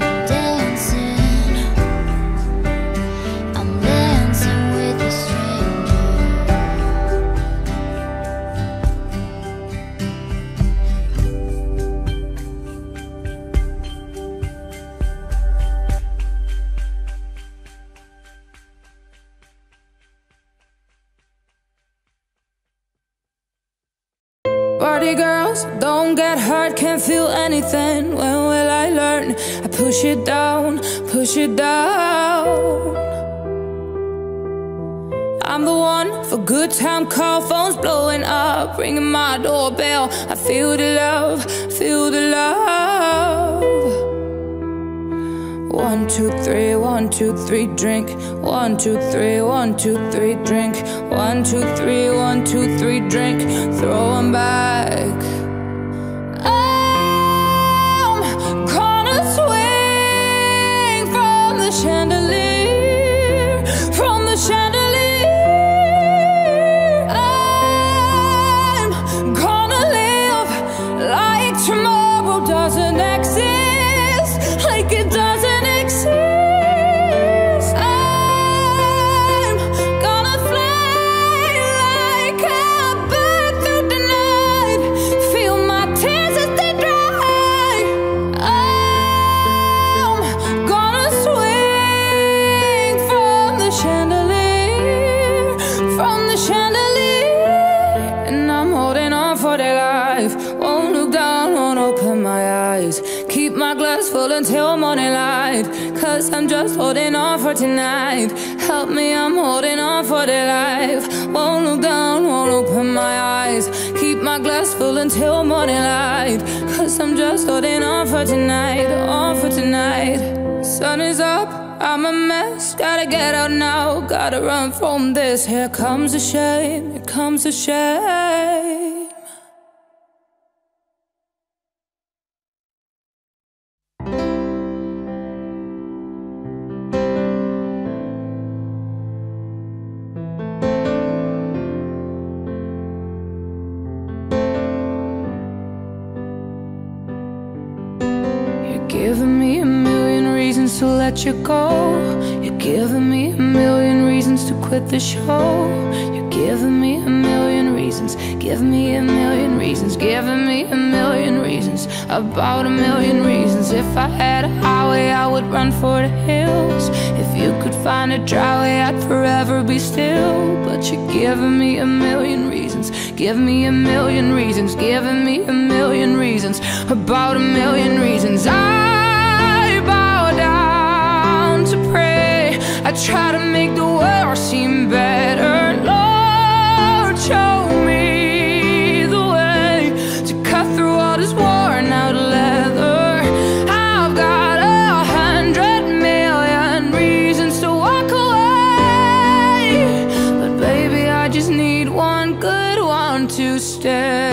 Party girls, don't get hurt, can't feel anything. When will I learn? I push it down, push it down. I'm the one for good time call, phones blowing up, ringing my doorbell. I feel the love, feel the love. 1, 2, 3, 1, 2, 3, drink. 1, 2, 3, 1, 2, 3, drink. 1, 2, 3, 1, 2, 3, drink. Throw 'em back. I'm gonna swing from the chandelier, from the chandelier. I'm gonna live like tomorrow doesn't exist, like it doesn't exist. I'm gonna fly like a bird through the night. I'm just holding on for tonight. Help me, I'm holding on for dear life. Won't look down, won't open my eyes. Keep my glass full until morning light. Cause I'm just holding on for tonight, on for tonight. Sun is up, I'm a mess. Gotta get out now, gotta run from this. Here comes the shame, here comes the shame. Let you go. You're giving me a million reasons to quit the show. You're giving me a million reasons. Give me a million reasons. Giving me a million reasons. About a million reasons. If I had a highway, I would run for the hills. If you could find a dry way, I'd forever be still. But you're giving me a million reasons. Give me a million reasons. Giving me a million reasons. About a million reasons. I try to make the world seem better. Lord, show me the way to cut through all this worn out leather. I've got 100 million reasons to walk away, but baby, I just need one good one to stay.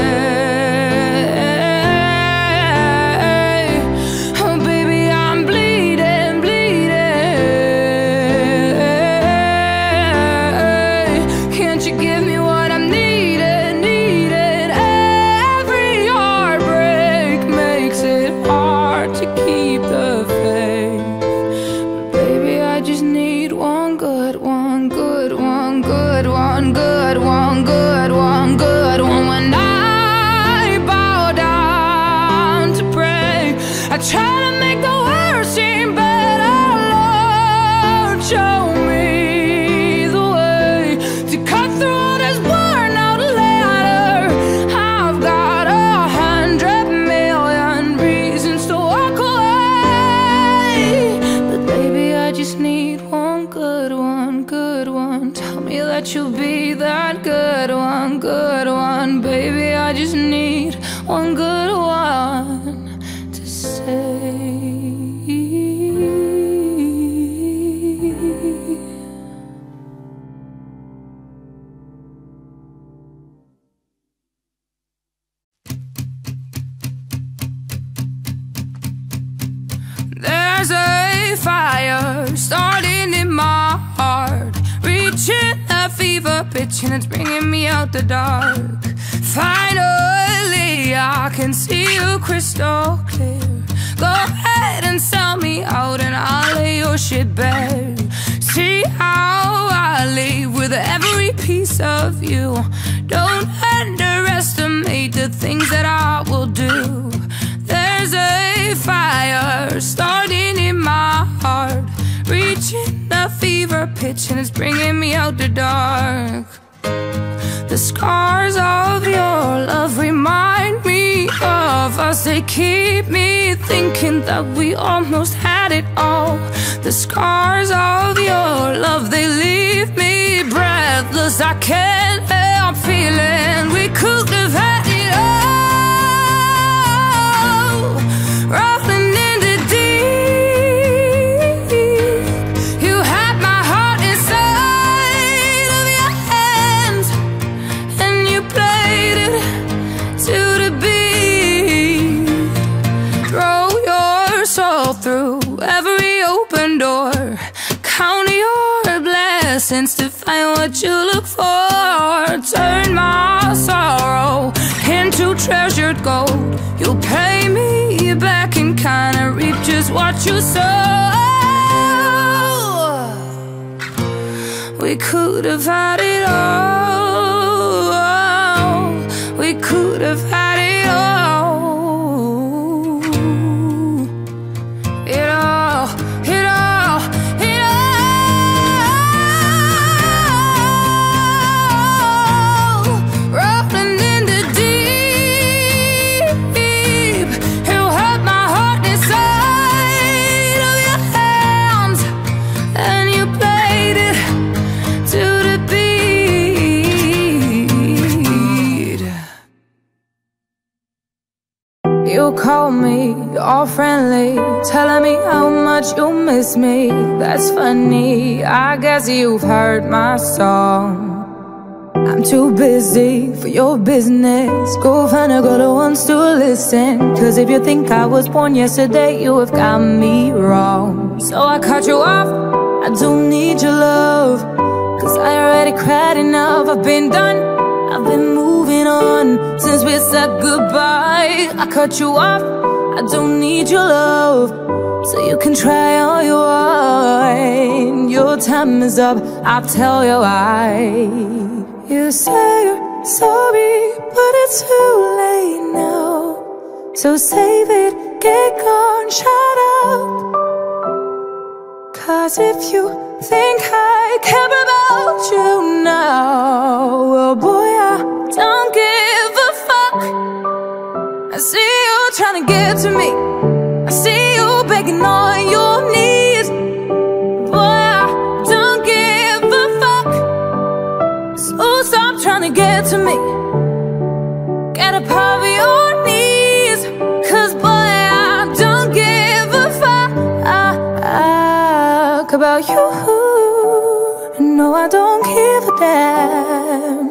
And it's bringing me out the dark. Finally, I can see you crystal clear. Go ahead and sell me out, and I'll lay your shit bare. See how I leave with every piece of you. Don't underestimate the things that I will do. There's a fire starting in my heart, reaching the fever pitch, and it's bringing me out the dark. The scars of your love remind me of us. They keep me thinking that we almost had it all. The scars of your love, they leave me breathless. I can't help feeling we could have had it all. Rolling through every open door, count your blessings to find what you look for. Turn my sorrow into treasured gold. You'll pay me back in kind and reap just what you sow. We could have had it all. We could have had it all. call me, all friendly, telling me how much you miss me. That's funny, I guess you've heard my song. I'm too busy for your business. Go find a girl who wants to listen, cause if you think I was born yesterday, you have got me wrong. So I cut you off, I don't need your love, cause I already cried enough. I've been done, I've been moving on since we said goodbye. I cut you off, I don't need your love, so you can try all you want. Your time is up, I'll tell you why. You say you're sorry, but it's too late now, so save it, get gone, shut up. Cause if you think I care about you now, well boy, I don't give a fuck. I see you trying to get to me, I see you begging on your knees. Trying to get to me, get up off your knees, cause boy, I don't give a fuck about you. And no, I don't give a damn.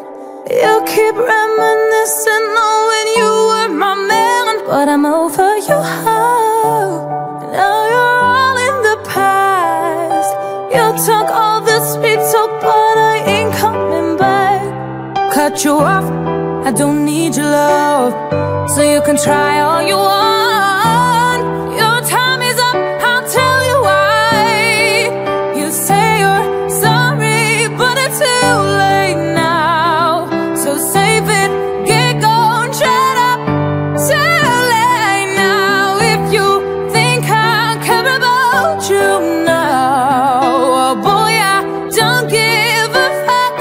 You keep reminiscing on when you were my man, but I'm over you. Now you're all in the past. You took all the sweet talk, but I ain't coming back. Cut you off, I don't need your love, so you can try all you want. Your time is up, I'll tell you why. You say you're sorry, but it's too late now, so save it, get going, shut up. Too late now. If you think I care about you now, oh boy, I don't give a fuck.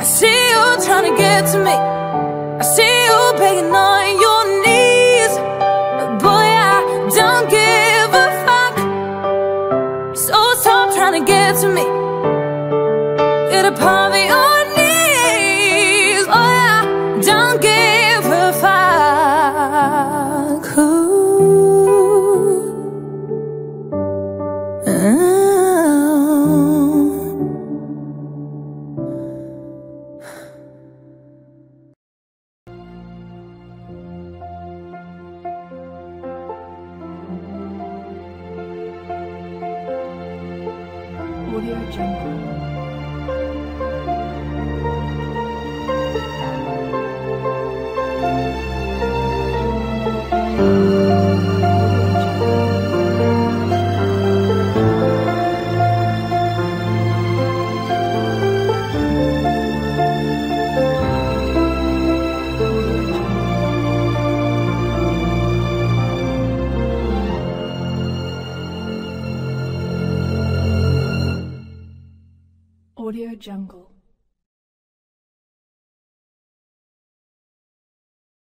I see trying to get to me, I see you begging on your knees. Boy, I don't give a fuck, so stop trying to get to me, get upon me on knees. Boy, I don't give a fuck. Ooh. Jungle.